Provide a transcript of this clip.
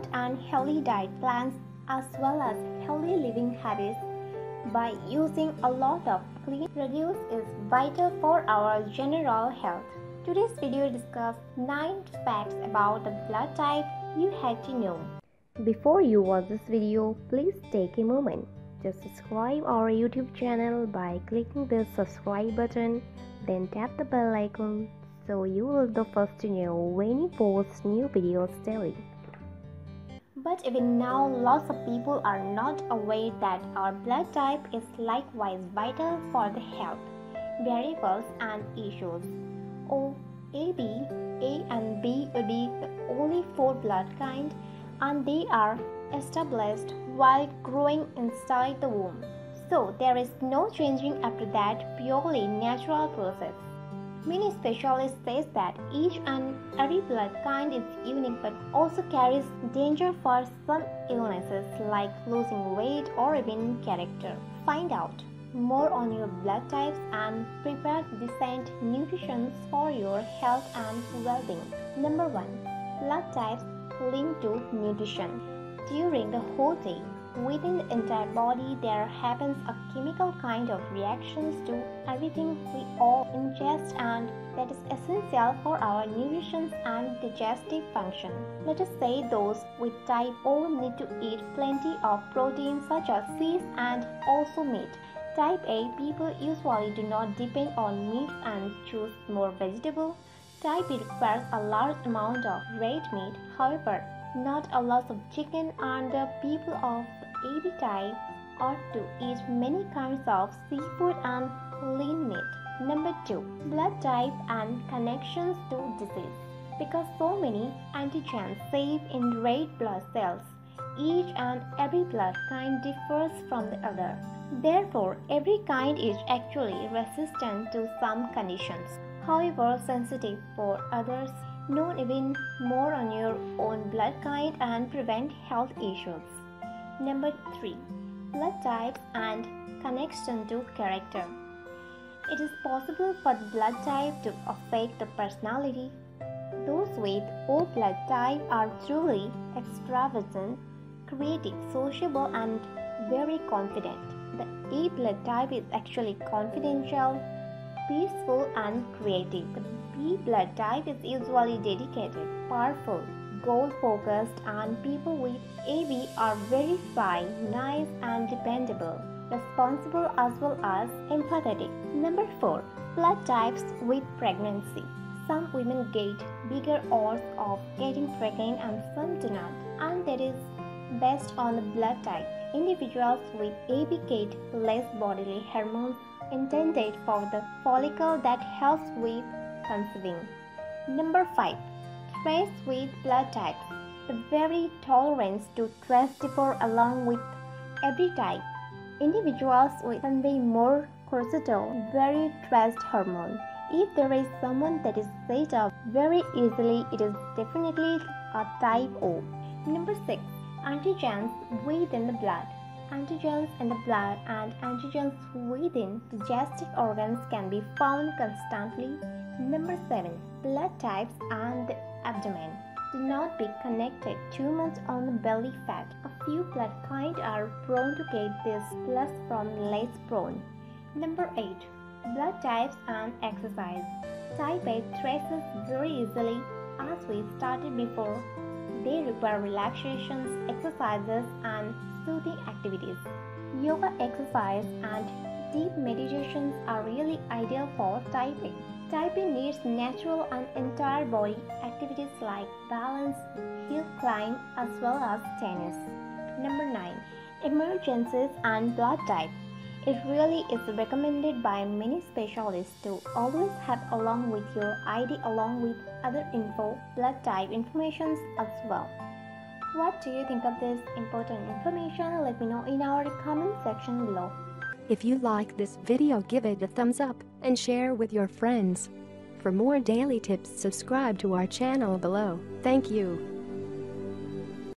promote and healthy diet plans as well as healthy living habits by using a lot of clean produce is vital for our general health. Today's video discussed 9 facts about the blood type you had to know. Before you watch this video, please take a moment to subscribe our YouTube channel by clicking the subscribe button, then tap the bell icon so you will be the first to know when you post new videos daily. But even now, lots of people are not aware that our blood type is likewise vital for the health variables and issues. O, AB, A and B would be the only four blood kind, and they are established while growing inside the womb. So there is no changing after that purely natural process. Many specialists say that each and every blood kind is unique but also carries danger for some illnesses like losing weight or even character. Find out more on your blood types and prepare decent nutrition for your health and well-being. Number 1. Blood types linked to nutrition. During the whole day, within the entire body, there happens a chemical kind of reactions to everything we all ingest, and that is essential for our nutrition and digestive function. Let us say those with type O need to eat plenty of protein such as fish and also meat. Type A people usually do not depend on meat and choose more vegetable. Type B requires a large amount of red meat, however, not a lot of chicken, and the people of AB type ought to eat many kinds of seafood and lean meat. Number 2. Blood type and connections to disease. Because so many antigens save in red blood cells, each and every blood kind differs from the other. Therefore, every kind is actually resistant to some conditions, however sensitive for others. Know even more on your own blood kind and prevent health issues. Number 3. Blood types and connection to character. It is possible for the blood type to affect the personality. Those with O blood type are truly extravagant, creative, sociable, and very confident. The A blood type is actually confidential, peaceful, and creative. B blood type is usually dedicated, powerful, goal-focused, and people with AB are very shy, nice, and dependable, responsible as well as empathetic. Number 4. Blood types with pregnancy. Some women get bigger odds of getting pregnant and some do not, and that is based on the blood type. Individuals with AB get less bodily hormones intended for the follicle that helps with conceiving. Number 5. Traits with blood types. The very tolerance to stress differ along with every type. Individuals will convey more cortisol, very stress hormone. If there is someone that is set up very easily, it is definitely a type O. Number 6. Antigens within the blood. Antigens in the blood and antigens within digestive organs can be found constantly. Number 7. Blood types and the abdomen. Do not be connected too much on the belly fat. A few blood kinds are prone to get this plus from less prone. Number 8. Blood types and exercise. Type A traces very easily, as we started before. They require relaxations, exercises, and soothing activities. Yoga exercise and deep meditations are really ideal for type A. Type A needs natural and entire body activities like balance, hill climb, as well as tennis. Number 9. Emergencies and blood type. It really is recommended by many specialists to always have along with your ID along with other info, blood type information as well. What do you think of this important information? Let me know in our comment section below. If you like this video, give it a thumbs up and share with your friends. For more daily tips, subscribe to our channel below. Thank you.